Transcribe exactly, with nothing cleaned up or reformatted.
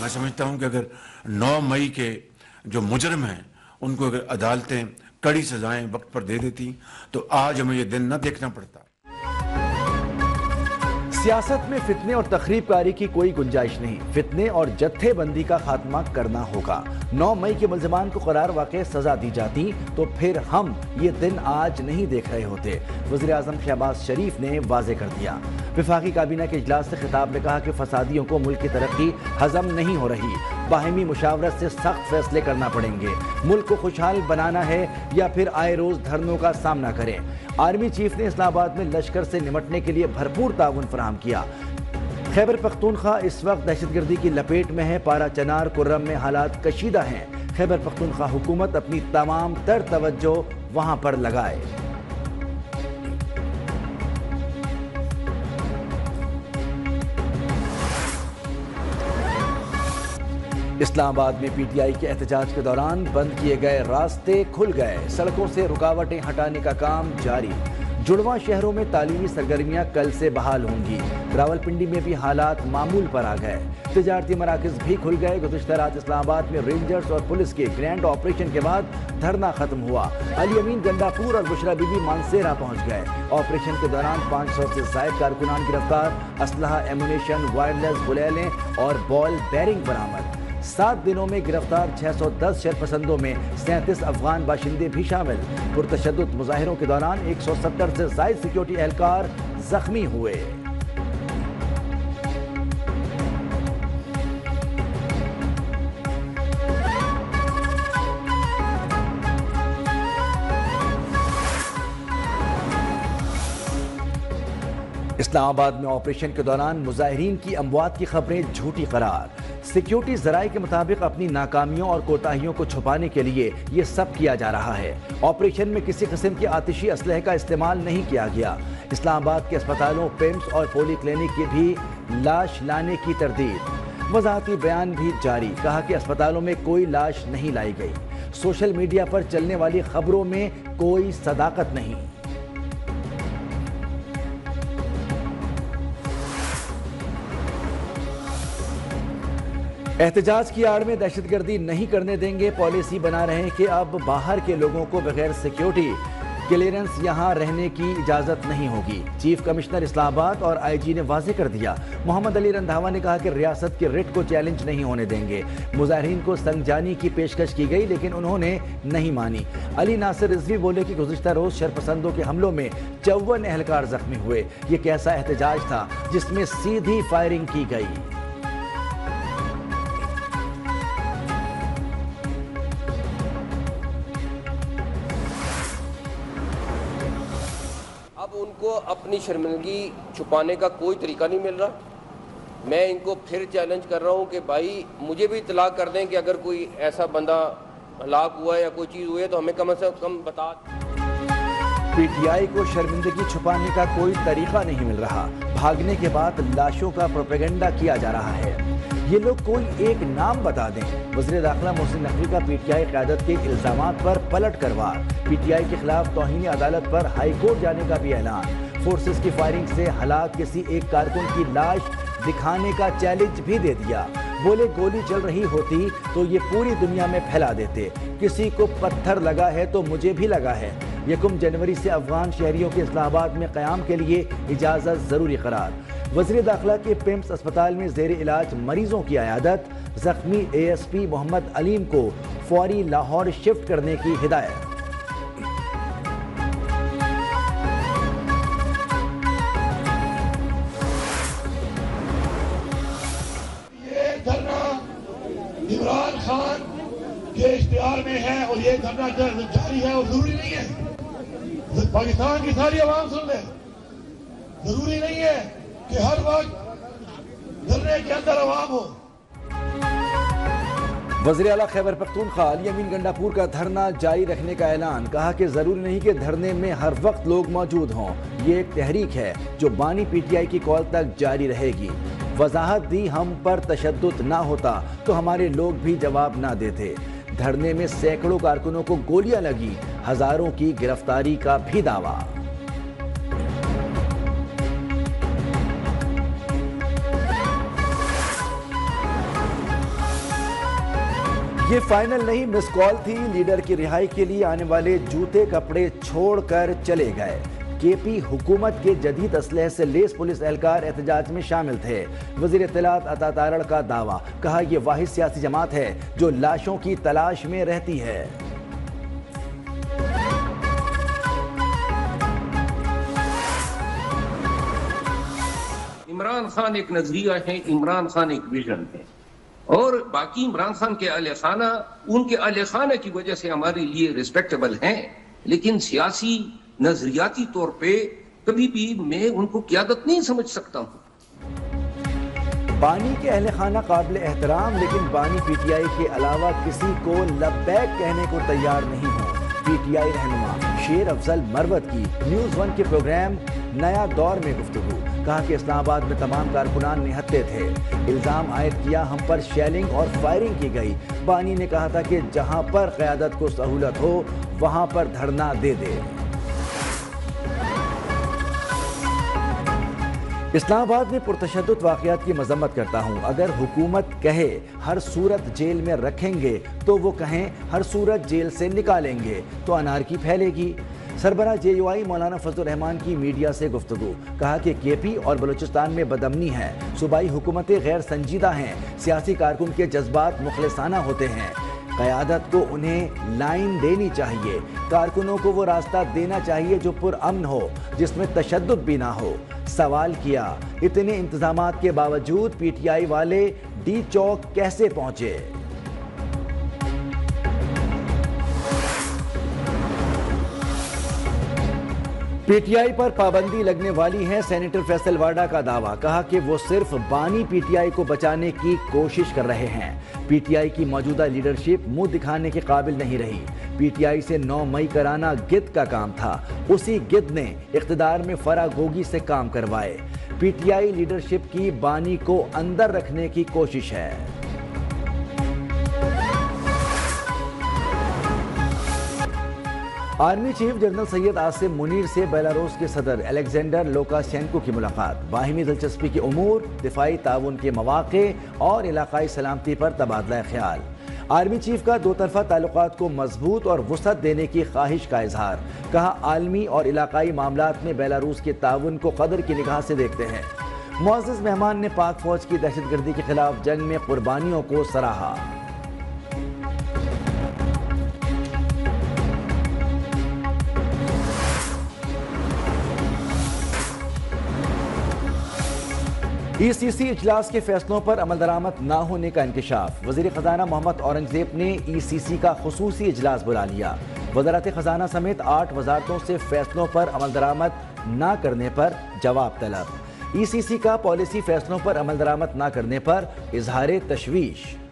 मैं समझता हूँ कि अगर नौ मई के जो मुजरम हैं उनको अगर अदालतें कड़ी सजाएं वक्त पर दे देती तो आज हमें ये दिन न देखना पड़ता। सियासत में फितने और तखरीबकारी की कोई गुंजाइश नहीं, फितने और जत्थेबंदी का खात्मा करना होगा। नौ मई के मुल्जमान को करार वाकई सजा दी जाती तो फिर हम ये दिन आज नहीं देख रहे होते। वज़ीर आज़म शहबाज शरीफ ने वाजे कर दिया। वफाकी काबीना के इजलास से खिताब में कहा कि फसादियों को मुल्क की तरक्की हजम नहीं हो रही, बाहमी मुशावरत से सख्त फैसले करना पड़ेंगे। मुल्क को खुशहाल बनाना है या फिर आए रोज धरनों का सामना करें। आर्मी चीफ ने इस्लामाबाद में लश्कर से निपटने के लिए भरपूर ताउन फराहम किया। खैबर पख्तूनख्वा इस वक्त दहशतगर्दी की लपेट में है। पारा चनार कुर्रम में हालात कशीदा हैं। खैबर पख्तूनख्वा हुकूमत अपनी तमाम तर तवज्जो वहां पर लगाए। इस्लामाबाद में पीटीआई के एहतजाज के दौरान बंद किए गए रास्ते खुल गए, सड़कों से रुकावटें हटाने का काम जारी। जुड़वा शहरों में तालीमी सरगर्मियां कल से बहाल होंगी। रावलपिंडी में भी हालात मामूल पर आ गए। तिजारती मराकज़ भी खुल गए। गुज़श्ता रात इस्लामाबाद में रेंजर्स और पुलिस के ग्रैंड ऑपरेशन के बाद धरना खत्म हुआ। अली अमीन गंडापुर और बुशरा बीबी मानसेरा पहुंच गए। ऑपरेशन के दौरान पाँच सौ से ज़ायद कारकुनान गिरफ्तार, असलहा, एमुनेशन, वायरलेस गुलेलें और बॉल बेयरिंग बरामद। सात दिनों में गिरफ्तार छह सौ दस शरपसंदों में सैंतीस अफगान बाशिंदे भी शामिल। पुरतशद्दुद मुजाहिरों के दौरान एक सौ सत्तर से ज़ायद सिक्योरिटी एहलकार जख्मी हुए। इस्लामाबाद में ऑपरेशन के दौरान मुजाहिरीन की अमवात की खबरें झूठी करार। सिक्योरिटी जराए के मुताबिक अपनी नाकामियों और कोताहियों को छुपाने के लिए ये सब किया जा रहा है। ऑपरेशन में किसी किस्म के आतिशी असलहे का इस्तेमाल नहीं किया गया। इस्लामाबाद के अस्पतालों, पेम्स और पोली क्लिनिक की भी लाश लाने की तरदीद। वजाहती बयान भी जारी, कहा कि अस्पतालों में कोई लाश नहीं लाई गई। सोशल मीडिया पर चलने वाली खबरों में कोई सदाकत नहीं। एहतजाज की आड़ में दहशतगर्दी नहीं करने देंगे, पॉलिसी बना रहे हैं कि अब बाहर के लोगों को बगैर सिक्योरिटी क्लियरेंस यहां रहने की इजाज़त नहीं होगी। चीफ कमिश्नर इस्लामाबाद और आईजी ने वाजे कर दिया। मोहम्मद अली रंधावा ने कहा कि रियासत के रिट को चैलेंज नहीं होने देंगे। मुजाहिरीन को संगजानी की पेशकश की गई लेकिन उन्होंने नहीं मानी। अली नासिर रज़वी बोले कि गुज़श्ता रोज़ शरपसंदों के हमलों में चौवन एहलकार जख्मी हुए। ये कैसा एहतजाज था जिसमें सीधी फायरिंग की गई। उनको अपनी शर्मिंदगी छुपाने का कोई तरीका नहीं मिल रहा। मैं इनको फिर चैलेंज कर रहा हूँ कि भाई मुझे भी इतला कर दें कि अगर कोई ऐसा बंदा हलाक हुआ है या कोई चीज़ हुई है तो हमें कम से कम बता। पीटीआई को शर्मिंदगी छुपाने का कोई तरीका नहीं मिल रहा। भागने के बाद लाशों का प्रोपेगेंडा किया जा रहा है। ये लोग कोई एक नाम बता दें। वज़ीर दाखिला मोहसिन अफरी का पीटीआई क़यादत के इल्ज़ामात पर पलट करवार। पीटीआई के खिलाफ तौहीन अदालत पर हाई कोर्ट जाने का भी ऐलान। फोर्सेस की फायरिंग से हलाक किसी एक कारकुन की लाश दिखाने का चैलेंज भी दे दिया। बोले गोली चल रही होती तो ये पूरी दुनिया में फैला देते। किसी को पत्थर लगा है तो मुझे भी लगा है। यकम जनवरी से अफगान शहरियों के इस्लामाबाद में क़याम के लिए इजाज़त ज़रूरी करार। वज़ीर दाखिला के पिम्स अस्पताल में जेर इलाज मरीजों की अयादत। जख्मी एएसपी मोहम्मद अलीम को फौरी लाहौर शिफ्ट करने की हिदायत। ये धरना इमरान खान के इश्तिहार में है और ये धरना जारी है और जरूरी नहीं है। पाकिस्तान की सारी आवाम सुन ले, जरूरी नहीं है कि हर वक्त धरने के अंदर आवाम हो। वज़ीर आला खैबर पख्तूनख्वा अली अमीन गंडापुर का धरना जारी रखने का ऐलान। कहा कि जरूरी नहीं कि धरने में हर वक्त लोग मौजूद हों। ये एक तहरीक है जो बानी पीटीआई की कॉल तक जारी रहेगी। वजाहत दी, हम पर तशद्दुद ना होता तो हमारे लोग भी जवाब ना देते। धरने में सैकड़ों कारकुनों को गोलियां लगी, हजारों की गिरफ्तारी का भी दावा। ये फाइनल नहीं मिस कॉल थी। लीडर की रिहाई के लिए आने वाले जूते कपड़े छोड़कर चले गए। केपी हुकूमत के जदीद असलहे से लेस पुलिस एहलकार एहतजाज में शामिल थे। वजीर इत्तलात अता तारण का दावा, कहा यह वाहिद सियासी जमात है जो लाशों की तलाश में रहती है। इमरान खान एक नजरिया है, इमरान खान एक विजन है और बाकी इमरान खान के अहले खाना उनके अहले खाना की वजह से हमारे लिए रिस्पेक्टेबल हैं, लेकिन सियासी नजरियाती तौर पे कभी भी मैं उनको क़यादत नहीं समझ सकता हूँ। बानी के अहले खाना काबिल एहतराम, लेकिन बानी पीटीआई के अलावा किसी को लब्बैक कहने को तैयार नहीं है। पीटीआई रहनुमा शेर अफजल मरवत की न्यूज़ वन के प्रोग्राम नया दौर में गुफ्तगू, कहा कि इस्लामाबाद में तमाम कारकुनान निहत्ते थे। इल्ज़ाम आयद किया हम पर शेलिंग और फायरिंग की गई। बानी ने कहा था कि जहां पर क़यादत को सहूलत हो वहां पर धरना दे दे। इस्लामाबाद में पुरतशद्दुद वाक़ियात की मजम्मत करता हूँ। अगर हुकूमत कहे हर सूरत जेल में रखेंगे तो वो कहें हर सूरत जेल से निकालेंगे तो अनारकी फैलेगी। सरबराह जे यू आई मौलाना फजल रहमान की मीडिया से गुफ्तगू, कहा कि के पी और बलूचिस्तान में बदमनी है, सूबाई हुकूमतें गैर संजीदा हैं, सियासी कारकुन के जज्बात मुखलसाना होते हैं। क़यादत को उन्हें लाइन देनी चाहिए, कारकुनों को वो रास्ता देना चाहिए जो पुरअमन हो, जिसमें तशद्दुद भी ना हो। सवाल किया इतने इंतजामात के बावजूद पीटीआई वाले डी चौक कैसे पहुंचे। पीटीआई पर पाबंदी लगने वाली है, सेनेटर फैसल वार्डा का दावा, कहा कि वो सिर्फ बानी पीटीआई को बचाने की कोशिश कर रहे हैं। पीटीआई की मौजूदा लीडरशिप मुंह दिखाने के काबिल नहीं रही। पीटीआई से नौ मई कराना गिद्ध का काम था, उसी गिद्ध ने इख्तिदार में फरागोगी से काम करवाए। पीटीआई लीडरशिप की बानी को अंदर रखने की कोशिश है। Army chief general Syed Asim Munir से बेलारूस के सदर एगजेंडर लोकासेंको की मुलाकात, बाहिमी दिलचस्पी के उमूर, दिफाई ताउन के मौाक़े और इलाकाई सलामती पर तबादला ख्याल। आर्मी चीफ का दो तरफ़ा ताल्लुकात को मजबूत और वसअत देने की ख्वाहिश का इजहार, कहा आलमी और इलाकाई मामलात में बेलारूस के ताउन को कदर की निगाह से देखते हैं। मुअज़्ज़ज़ मेहमान ने पाक फ़ौज की दहशतगर्दी के खिलाफ जंग में कुर्बानियों को सराहा। ई सी सी इजलास के फैसलों पर अमल दरामद ना होने का इंकशाफ, वजीर खजाना मोहम्मद औरंगजेब ने ई सी सी का खसूसी इजलास बुला लिया। वजारत खजाना समेत आठ वजारतों से फैसलों पर अमल दरामद ना करने पर जवाब तलब। ई सी सी का पॉलिसी फैसलों पर अमल दरामद ना करने पर इजहार तशवीश।